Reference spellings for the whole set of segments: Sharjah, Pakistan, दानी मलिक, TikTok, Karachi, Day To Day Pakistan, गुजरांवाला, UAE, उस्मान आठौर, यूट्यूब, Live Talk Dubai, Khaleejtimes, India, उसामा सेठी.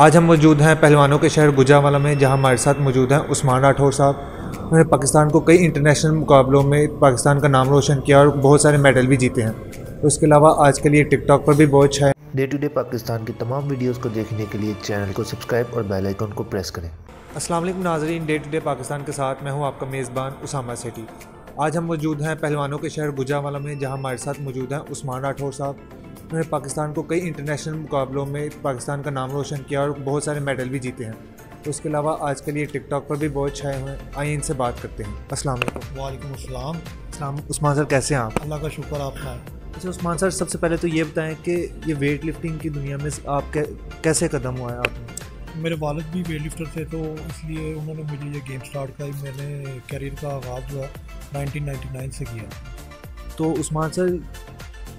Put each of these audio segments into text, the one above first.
आज हम मौजूद हैं पहलवानों के शहर गुजरांवाला में, जहां हमारे साथ मौजूद हैं उस्मान आठौर साहब। उन्होंने पाकिस्तान को कई इंटरनेशनल मुकाबलों में पाकिस्तान का नाम रोशन किया और बहुत सारे मेडल भी जीते हैं। उसके अलावा आज के लिए टिकटॉक पर भी बहुत शायद डे टू डे पाकिस्तान की तमाम वीडियोस को देखने के लिए चैनल को सब्सक्राइब और बेल आइकन को प्रेस करें। अस्सलाम वालेकुम नाज़रीन, डे टू डे पाकिस्तान के साथ मैं हूँ आपका मेज़बान उसामा सेठी। आज हम मौजूद हैं पहलवानों के शहर गुजरांवाला में, जहाँ हमारे साथ मौजूद हैं उस्मान आठौर साहब। उन्होंने पाकिस्तान को कई इंटरनेशनल मुकाबलों में पाकिस्तान का नाम रोशन किया और बहुत सारे मेडल भी जीते हैं। उसके अलावा आज के लिए टिकटॉक पर भी बहुत छाए हुए हैं। आइए इनसे बात करते हैं। अस्सलाम वालेकुम। वालेकुम अस्सलाम। उस्मान सर कैसे हैं आप? अल्लाह का शुक्र, आप सुनाएं। अच्छा उस्मान सर, सबसे पहले तो ये बताएं कि ये वेट लिफ्टिंग की दुनिया में आप कैसे कदम हुआ है आपने? मेरे वालिद भी वेट लिफ्टर थे, तो इसलिए उन्होंने मुझे ये गेम स्टार्ट कराई। मैंने करियर का आगाज़ जो है 1999 से किया। तो उस्मान सर,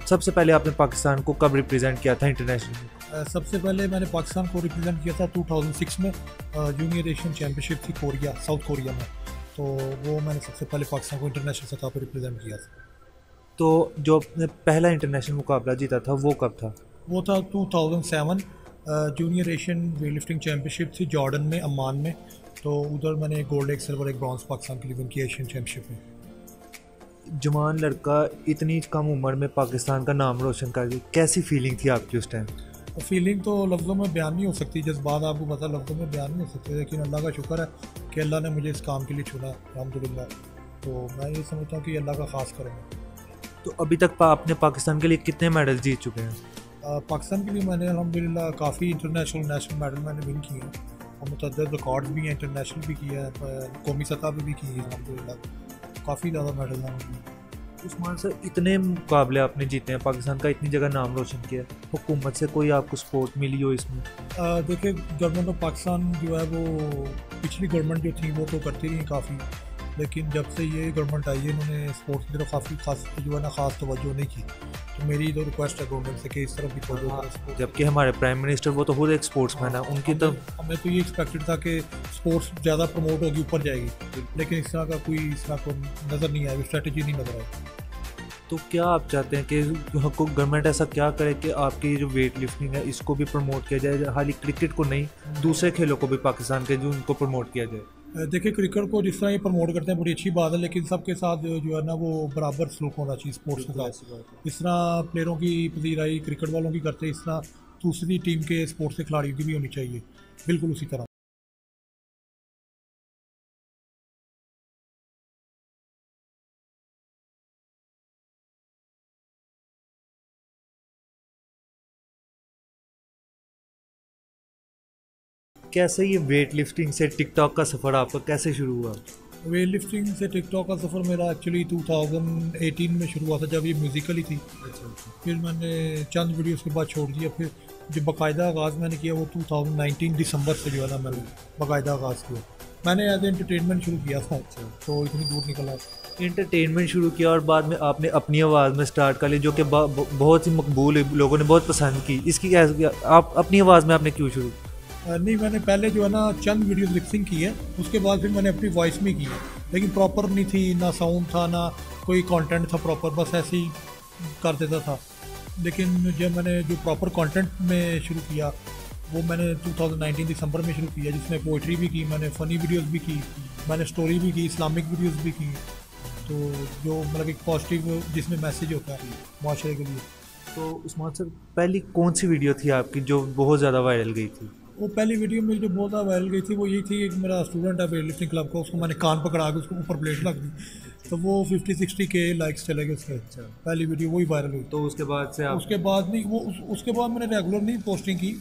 सबसे पहले आपने पाकिस्तान को कब रिप्रेजेंट किया था इंटरनेशनल? सबसे पहले मैंने पाकिस्तान को रिप्रेजेंट किया था 2006 में। जूनियर एशियन चैम्पियनशिप थी कोरिया, साउथ कोरिया में, तो वो मैंने सबसे पहले पाकिस्तान को इंटरनेशनल सतह पर रिप्रेजेंट किया था। तो जो आपने पहला इंटरनेशनल मुकाबला जीता था वो कब था? वो था 2007 junior Asian weight lifting championship थी जॉर्डन में, अम्मान में। तो उधर मैंने गोल्ड, एक सिल्वर, एक ब्रॉन्ज पाकिस्तान के लिए विन किया एशियन चैम्पियनशिप में। जवान लड़का इतनी कम उम्र में पाकिस्तान का नाम रोशन कर दिया, कैसी फीलिंग थी आपकी उस टाइम? फीलिंग तो लफ्ज़ों में बयान नहीं हो सकती, जज्बात आपको पता लफ्ज़ों में बयान नहीं हो सकते, लेकिन अल्लाह का शुक्र है कि अल्लाह ने मुझे इस काम के लिए चुना, अल्हम्दुलिल्लाह। तो मैं ये समझता हूँ कि अल्लाह का ख़ास करम है। तो अभी तक आपने पाकिस्तान के लिए कितने मेडल जीत चुके हैं? पाकिस्तान के लिए मैंने अल्हम्दुलिल्लाह काफ़ी इंटरनेशनल नेशनल मेडल मैंने विन किए हैं और मुतअद्दिद रिकॉर्ड भी हैं, इंटरनेशनल भी किया है, कौमी सतह पर भी किए हैं, अल्हम्दुलिल्लाह काफ़ी ज़्यादा मेडल हैं। उस्मान सर, इतने मुकाबले आपने जीते हैं, पाकिस्तान का इतनी जगह नाम रोशन किया, हुकूमत से कोई आपको सपोर्ट मिली हो इसमें? देखिए, गवर्नमेंट ऑफ पाकिस्तान जो है वो पिछली गवर्नमेंट जो थी वो तो करती रही काफ़ी, लेकिन जब से ये गवर्नमेंट आई है इन्होंने स्पोर्ट्स की तरफ काफ़ी खास जो है ना ख़ास तवज्जो नहीं की। तो मेरी तो रिक्वेस्ट है गवर्नमेंट से कि इस तरफ भी थोड़ा, जबकि हमारे प्राइम मिनिस्टर वो तो खुद एक स्पोर्ट्समैन है, उनकी तरफ हमें तो ये एक्सपेक्टेड था कि स्पोर्ट्स ज़्यादा प्रमोट होगी, ऊपर जाएगी, लेकिन इस तरह का कोई नज़र नहीं आएगी, स्ट्रेटजी नहीं नजर आएगी। तो क्या आप चाहते हैं कि गवर्नमेंट ऐसा क्या करे कि आपकी जो वेट लिफ्टिंग है इसको भी प्रमोट किया जाए, हालांकि क्रिकेट को नहीं, दूसरे खेलों को भी पाकिस्तान के जो उनको प्रमोट किया जाए? देखिए, क्रिकेट को जिस तरह ये प्रमोट करते हैं बड़ी अच्छी बात है, लेकिन सबके साथ जो है ना वो बराबर सलूक होना चाहिए स्पोर्ट्स के साथ। इस तरह प्लेयरों की पजीराई क्रिकेट वालों की करते, इस तरह दूसरी टीम के स्पोर्ट्स के खिलाड़ियों की भी होनी चाहिए, बिल्कुल उसी तरह। कैसे ये वेट लिफ्टिंग से टिकटॉक का सफ़र आपका कैसे शुरू हुआ? वेट लिफ्टिंग से टिकटॉक का सफ़र मेरा एक्चुअली 2018 में शुरू हुआ था, जब ये म्यूज़िकल ही थी। फिर मैंने चंद वीडियोस के बाद छोड़ दिया, फिर जो बाकायदा आगाज़ मैंने किया वो 2019 दिसंबर से जो है ना मैंने बाकायदा आगाज़ किया। मैंने एज एंटरटेनमेंट शुरू किया था, तो इतनी दूर निकला, एंटरटेनमेंट शुरू किया और बाद में आपने अपनी आवाज़ में स्टार्ट कर ली, जो कि बहुत ही मकबूल, लोगों ने बहुत पसंद की। इसकी आप अपनी आवाज़ में आपने क्यों शुरू? नहीं, मैंने पहले जो है ना चंद वीडियोस लिपसिंग की है, उसके बाद फिर मैंने अपनी वॉइस में की है, लेकिन प्रॉपर नहीं थी, ना साउंड था ना कोई कंटेंट था प्रॉपर, बस ऐसे ही कर देता था। लेकिन जब मैंने जो प्रॉपर कंटेंट में शुरू किया वो मैंने 2019 दिसंबर में शुरू किया, जिसमें पोइट्री भी की मैंने, फ़नी वीडियोस भी की मैंने, स्टोरी भी की, इस्लामिक वीडियोस भी की, तो जो मतलब एक पॉजिटिव जिसमें मैसेज होता है माशरे के लिए। तो उस्मान सर, पहली कौन सी वीडियो थी आपकी जो बहुत ज़्यादा वायरल गई थी? वो पहली वीडियो मेरी जो बहुत ज़्यादा वायरल गई थी वो यही थी, एक मेरा स्टूडेंट है वेट लिफ्टिंग क्लब का, उसको मैंने कान पकड़ा के उसको ऊपर प्लेट लग दी, तो वो 50-60 के लाइक्स चले गए उसके। अच्छा, पहली वीडियो वही वायरल हुई। तो उसके बाद से आप? उसके बाद नहीं, वो उसके बाद मैंने रेगुलर नहीं पोस्टिंग की,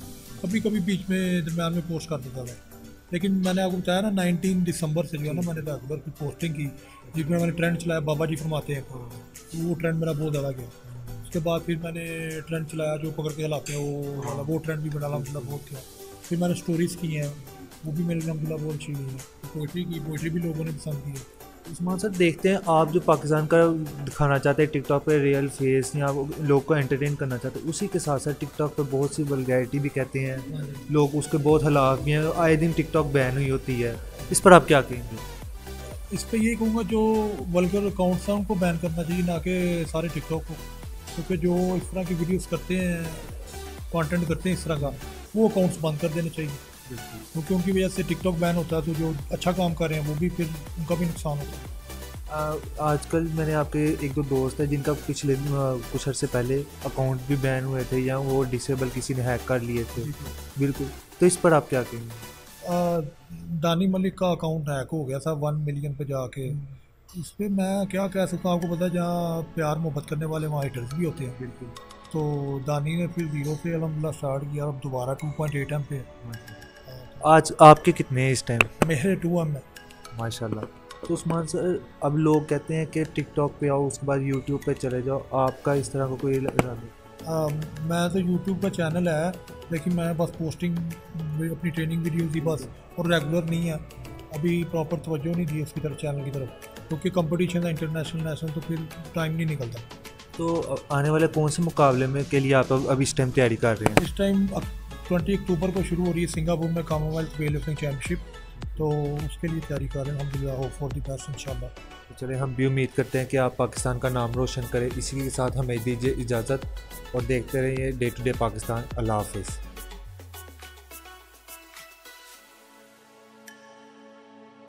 कभी कभी बीच में दरम्यान में पोस्ट कर देता था, लेकिन मैंने आपको बताया ना 19 दिसंबर से जो है ना मैंने रेगुलर की पोस्टिंग की, जिसमें मैंने ट्रेंड चलाया बाबा जी फरमाते हैं, तो वो ट्रेंड मेरा बहुत ज़्यादा गया। उसके बाद फिर मैंने ट्रेंड चलाया जो पकड़ के लाते हैं वो ट्रेंड भी बना, मतलब बहुत किया। फिर मैंने स्टोरीज़ की हैं, वो भी मेरे अलहमदुलिल्लाह बहुत अच्छी हुई है। पोइट्री की, पोइट्री भी लोगों ने पसंद की है। उस्मान सर, देखते हैं आप जो पाकिस्तान का दिखाना चाहते हैं टिकटॉक पे, रियल फेस या लोग को एंटरटेन करना चाहते हैं, उसी के साथ साथ टिकटॉक पे बहुत सी वल्गैरिटी भी कहते हैं लोग, उसके बहुत हालात भी हैं, आए दिन टिकटॉक बैन हुई होती है, इस पर आप क्या कहेंगे? इस पर यही कहूँगा जो वल्गर अकाउंट्स हैं उनको बैन करना चाहिए, ना कि सारे टिकटॉक को, क्योंकि जो इस तरह की वीडियोज़ करते हैं, कॉन्टेंट करते हैं इस तरह का, वो अकाउंट्स बंद कर देने चाहिए। तो क्योंकि वजह से टिकटॉक बैन होता है तो जो अच्छा काम कर रहे हैं वो भी फिर उनका भी नुकसान होता है। आजकल मैंने आपके एक दो दोस्त हैं जिनका पिछले कुछ अर्से पहले अकाउंट भी बैन हुए थे या वो डिसेबल किसी ने हैक कर लिए थे। बिल्कुल, तो इस पर आप क्या कहेंगे? दानी मलिक का अकाउंट हैक हो गया था 1 मिलियन पे जाके। उस पर मैं क्या कह सकता हूँ, आपको पता है जहाँ प्यार मोहब्बत करने वाले वहाँ हेटर्स भी होते हैं। बिल्कुल, तो दानी ने फिर 0 पे अल्हम्दुलिल्लाह स्टार्ट किया, अब दोबारा 2.8 एम पे। आज आपके कितने इस टाइम? मेरे 2 एम है माशाल्लाह। तो उस्मान सर, अब लोग कहते हैं कि टिकटॉक पे आओ, उसके बाद यूट्यूब पे चले जाओ, आपका इस तरह का कोई इरादा है? मैं तो यूट्यूब का चैनल है लेकिन मैं बस पोस्टिंग अपनी ट्रेनिंग वीडियोज़ ही बस, और रेगुलर नहीं है, अभी प्रॉपर तवज्जो नहीं दी उसकी तरफ, चैनल की तरफ, क्योंकि कंपटीशन है इंटरनेशनल नेशनल, तो फिर टाइम नहीं निकलता। तो आने वाले कौन से मुकाबले में के लिए आप अब इस टाइम तैयारी कर रहे हैं? इस टाइम 20 अक्टूबर को शुरू हो रही है सिंगापुर में कॉमनवेल्थ वेटलिफ्टिंग चैम्पियनशिप, तो उसके लिए तैयारी कर रहे हैं। अल्हम्दुलिल्लाह, होप फॉर द बेस्ट इंशाल्लाह। तो चले, हम भी उम्मीद करते हैं कि आप पाकिस्तान का नाम रोशन करें। इसी के साथ हमें दीजिए इजाज़त और देखते रहिए डे टू डे पाकिस्तान। अल्लाह हाफिज़।